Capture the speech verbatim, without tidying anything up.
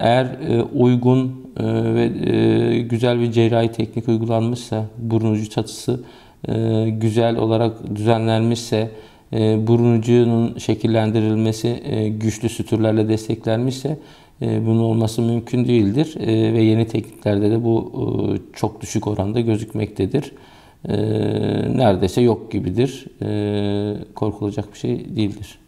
eğer e, uygun e, ve e, güzel bir cerrahi teknik uygulanmışsa, burun ucu çatısı e, güzel olarak düzenlenmişse, e, burun ucunun şekillendirilmesi e, güçlü sütürlerle desteklenmişse e, bunun olması mümkün değildir. E, ve yeni tekniklerde de bu e, çok düşük oranda gözükmektedir. E, neredeyse yok gibidir. E, korkulacak bir şey değildir.